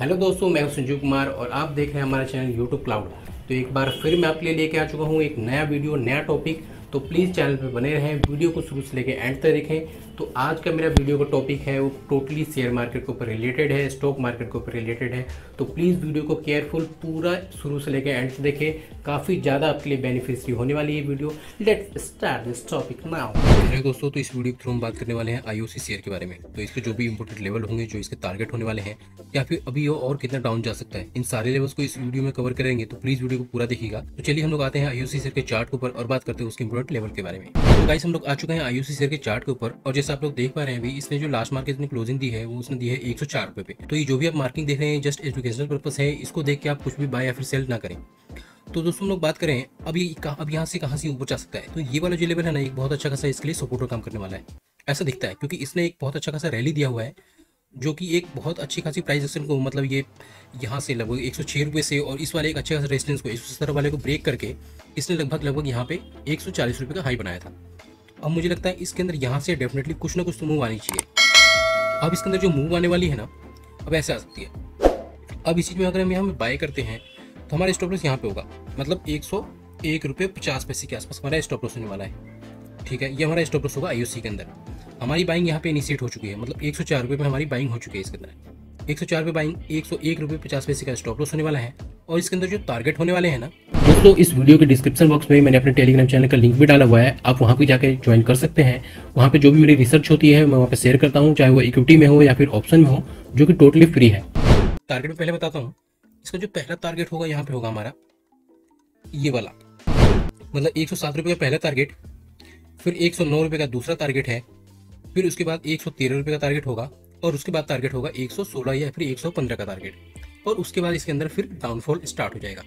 Hello दोस्तों, मैं हूं संजीव कुमार और आप देख रहे हैं हमारा चैनल YouTube क्लाउड। तो एक बार फिर मैं आपके लिए लेके आ चुका हूं एक नया वीडियो, नया टॉपिक। तो प्लीज़ चैनल पे बने रहें, वीडियो को शुरू से लेके एंड तक देखें। तो आज का मेरा वीडियो का टॉपिक है वो टोटली शेयर मार्केट के ऊपर रिलेटेड है, स्टॉक मार्केट के ऊपर रिलेटेड है। तो प्लीज़ वीडियो को केयरफुल पूरा शुरू से लेके एंड तक देखें, काफ़ी ज़्यादा आपके लिए बेनिफिशियल होने वाली है video. Let's start this topic now. दोस्तों, तो इस वीडियो के थ्रू हम बात करने वाले हैं IOC शेयर के बारे में। तो इसके जो भी इंपोर्टेंट लेवल होंगे, जो इसके टारगेट होने वाले हैं, या फिर अभी और कितना डाउन जा सकता है, इन सारे लेवल्स को इस वीडियो में कवर करेंगे। तो प्लीज़ वीडियो को पूरा देखिएगा। तो चलिए हम लोग आते हैं IOC शेयर के चार्ट के ऊपर और बात करते हैं उसके लेवल के बारे में। तो गाइस, हम लोग आ चुके हैं IOC शेयर के चार्ट के ऊपर और जैसा आप लोग देख पा रहे हैं अभी इसने जो लास्ट मार्केट ने क्लोजिंग दी है वो उसने दी है 104 रुपए पे। तो ये जो भी आप मार्किंग देख रहे हैं जस्ट एजुकेशनल पर्पस है, इसको देख के आप कुछ भी बाय या फिर सेल ना करें। तो दोस्तों, हम लोग बात करें अब यहाँ से कहाँ से ऊपर जा सकता है। तो ये वाला जो लेवल है ना, एक बहुत अच्छा खासा इसके लिए सपोर्ट काम करने वाला है, ऐसा दिखता है, क्योंकि इसने एक बहुत अच्छा खासा रैली दिया हुआ है जो कि एक बहुत अच्छी खासी प्राइस एक्शन को, मतलब ये यहाँ से लगभग 106 रुपये से और इस वाले एक अच्छे खासा रेजिस्टेंस को 170 वाले को ब्रेक करके इसने लगभग यहाँ पे 140 रुपये का हाई बनाया था। अब मुझे लगता है इसके अंदर यहाँ से डेफिनेटली कुछ ना कुछ तो मूव आनी चाहिए। अब इसके अंदर जो मूव आने वाली है ना, अब ऐसे आ सकती है। अब इस चीज़ में अगर हम यहाँ बाय करते हैं तो हमारा स्टॉप लॉस यहाँ पर होगा, मतलब 101 रुपये 50 पैसे के आसपास हमारा स्टॉप लॉस होने वाला है। ठीक है, ये हमारा स्टॉप लॉस होगा IOC के अंदर। हमारी बाइंग यहाँ पे इनिशिएट हो चुकी है, मतलब 104 रुपये में हमारी बाइंग हो चुकी है। इसके अंदर 104 पे बाइंग 101 रुपये 50 पैसे का स्टॉप लॉस होने वाला है और इसके अंदर जो टारगेट होने वाले हैं ना। दोस्तों, इस वीडियो के डिस्क्रिप्शन बॉक्स में मैंने अपने टेलीग्राम चैनल का लिंक भी डाला हुआ है, आप वहाँ पे जाकर ज्वाइन कर सकते हैं। वहाँ पे जो भी मेरी रिसर्च होती है मैं वहाँ पे शेयर करता हूँ, चाहे वो इक्विटी में हो या फिर ऑप्शन में हो, जो कि टोटली फ्री है। टारगेट में पहले बताता हूँ, इसका जो पहला टारगेट होगा यहाँ पे होगा हमारा ये वाला, मतलब 107 रुपये का पहला टारगेट, फिर 109 रुपये का दूसरा टारगेट है, फिर उसके बाद 113 रुपये का टारगेट होगा और उसके बाद टारगेट होगा 116 या फिर 115 का टारगेट और उसके बाद इसके अंदर फिर डाउनफॉल स्टार्ट हो जाएगा।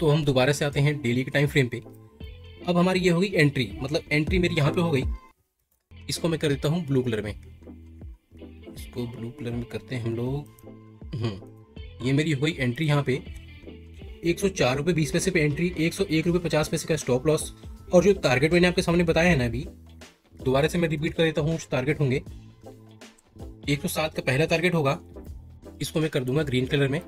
तो हम दोबारा से आते हैं डेली के टाइम फ्रेम पे। अब हमारी ये होगी एंट्री, मतलब एंट्री मेरी यहाँ पे हो गई। इसको मैं कर देता हूँ ब्लू कलर में, इसको ब्लू कलर में करते हैं हम लोग। ये मेरी हो गई एंट्री यहाँ पे 104 रुपये 20 पैसे पे एंट्री, 101 रुपये 50 पैसे का स्टॉप लॉस और जो टारगेट मैंने आपके सामने बताया है ना, अभी दोबारा से मैं रिपीट कर देता हूँ, कुछ टारगेट होंगे। 107 का पहला टारगेट होगा, इसको मैं कर दूंगा ग्रीन कलर में।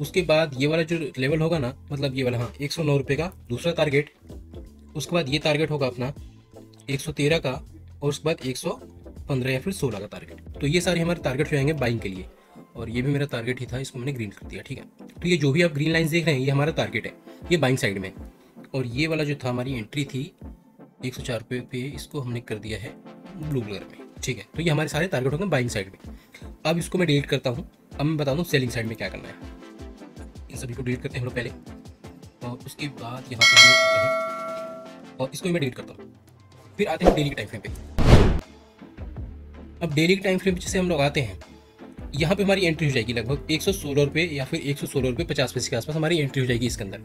उसके बाद ये वाला जो लेवल होगा ना, मतलब ये वाला, हाँ, 109 रुपये का दूसरा टारगेट। उसके बाद ये टारगेट होगा अपना 113 का और उसके बाद 115 या फिर 16 का टारगेट। तो ये सारे हमारे टारगेट हो जाएंगे बाइंग के लिए और ये भी मेरा टारगेट ही था, इसको मैंने ग्रीन कर दिया। ठीक है, तो ये जो भी आप ग्रीन लाइन देख रहे हैं ये हमारा टारगेट है, ये बाइंग साइड में। और ये वाला जो था हमारी एंट्री थी 104 रुपये पे, इसको हमने कर दिया है ब्लू कलर में। ठीक है, तो ये हमारे सारे टारगेट होंगे बाइंग साइड में। अब इसको मैं डिलीट करता हूँ। अब मैं बता दूँ सेलिंग साइड में क्या करना है। इन सभी को डिलीट करते हैं हम लोग पहले और उसके बाद यहाँ पे हैं और इसको मैं डिलीट करता हूँ। फिर आते हैं डेली के टाइम फ्रेम पे। अब डेली के टाइम फ्रेम पे जैसे हम लोग आते हैं, यहाँ पे हमारी एंट्री हो जाएगी लगभग 116 रुपये या फिर 116 रुपये 50 पैसे के आसपास हमारी एंट्री हो जाएगी। इसके अंदर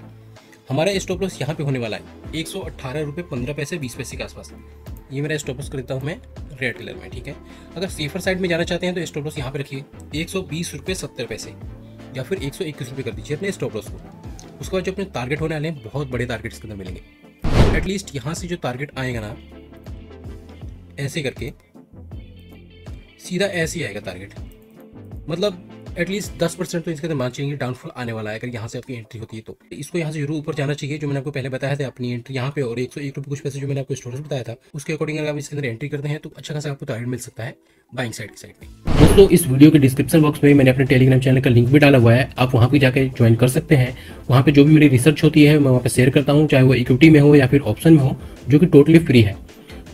हमारा स्टॉप लॉस यहाँ पे होने वाला है 118 रुपये 15 पैसे 20 पैसे के आसपास। ये मेरा स्टॉप लॉस करता हूँ मैं रेड कलर में। ठीक है, अगर सेफर साइड में जाना चाहते हैं तो स्टॉप लॉस यहाँ पे रखिए 120 रुपये 70 पैसे या फिर 121 रुपये कर दीजिए अपने स्टॉप लॉस को। उसके बाद जो अपने टारगेट होने वाले हैं, बहुत बड़े टारगेट्स के अंदर मिलेंगे। एटलीस्ट यहाँ से जो टारगेट आएगा ना, ऐसे करके सीधा ऐसे ही आएगा टारगेट, मतलब एटलीस्ट 10% तो इसके अंदर मान चाहिए डाउनफॉल आने वाला है अगर यहाँ से आपकी एंट्री होती है तो। इसको यहाँ से जरूर ऊपर जाना चाहिए, जो मैंने आपको पहले बताया था अपनी एंट्री यहाँ पे और 101 रुपये कुछ पैसे जो मैंने आपको स्टॉप लॉस बताया था, उसके अकॉर्डिंग अगर आप इसके अंदर एंट्री करते हैं तो अच्छा खासा आपको टारगेट मिल सकता है बाइंग साइड के साइड में। दोस्तों, इस वीडियो के डिस्क्रिप्शन बॉक्स में मैंने अपने टेलीग्राम चैनल का लिंक भी डाला हुआ है, आप वहाँ पे जाकर ज्वाइन कर सकते हैं। वहाँ पे जो भी मेरी रिसर्च होती है मैं वहाँ पे शेयर करता हूँ, चाहे वो इक्विटी में हो या फिर ऑप्शन में हो, जो कि टोटली फ्री है।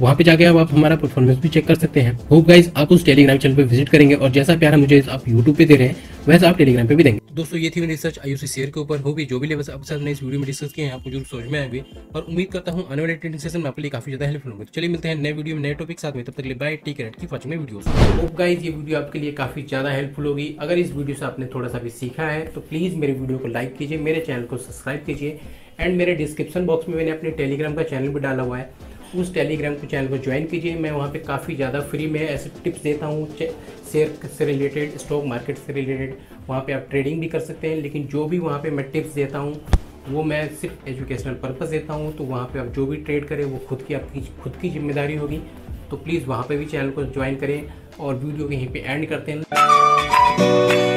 वहाँ पे जाके आप हमारा परफॉर्मेंस भी चेक कर सकते हैं। होप गाइस आप उस टेलीग्राम चैनल पे विजिट करेंगे और जैसा प्यार मुझे आप YouTube पे दे रहे हैं वैसे आप टेलीग्राम पे भी देंगे। दोस्तों, ये थी मेरी रिसर्च IOC शेयर के ऊपर। होगी जो भी लेवल आपके साथ इस वीडियो में डिस्कस किए हैं आपको जरूर समझ में आएंगे और उम्मीद करता हूँ आने वाले ट्रेडिंग सेशन में आपके लिए काफी ज्यादा हेल्पफुल होंगे। चलिए मिलते हैं नए वीडियो में नए टॉपिक साथ में, तब तक के लिए bye, take care, keep watching my videos. Hope guys ये वीडियो आपके लिए काफी ज्यादा हेल्पफुल होगी। अगर इस वीडियो से आपने थोड़ा सा भी सीखा है तो प्लीज मेरे वीडियो को लाइक कीजिए, मेरे चैनल को सब्सक्राइब कीजिए एंड मेरे डिस्क्रिप्शन बॉक्स में मैंने अपने टेलीग्राम का चैनल भी डाला हुआ है, उस टेलीग्राम के चैनल को ज्वाइन कीजिए। मैं वहाँ पे काफ़ी ज़्यादा फ्री में ऐसे टिप्स देता हूँ शेयर से रिलेटेड, स्टॉक मार्केट से रिलेटेड। वहाँ पे आप ट्रेडिंग भी कर सकते हैं, लेकिन जो भी वहाँ पे मैं टिप्स देता हूँ वो मैं सिर्फ एजुकेशनल पर्पस देता हूँ। तो वहाँ पे आप जो भी ट्रेड करें वो खुद की जिम्मेदारी होगी। तो प्लीज़ वहाँ पर भी चैनल को ज्वाइन करें और वीडियो को यहीं पर एंड करते हैं।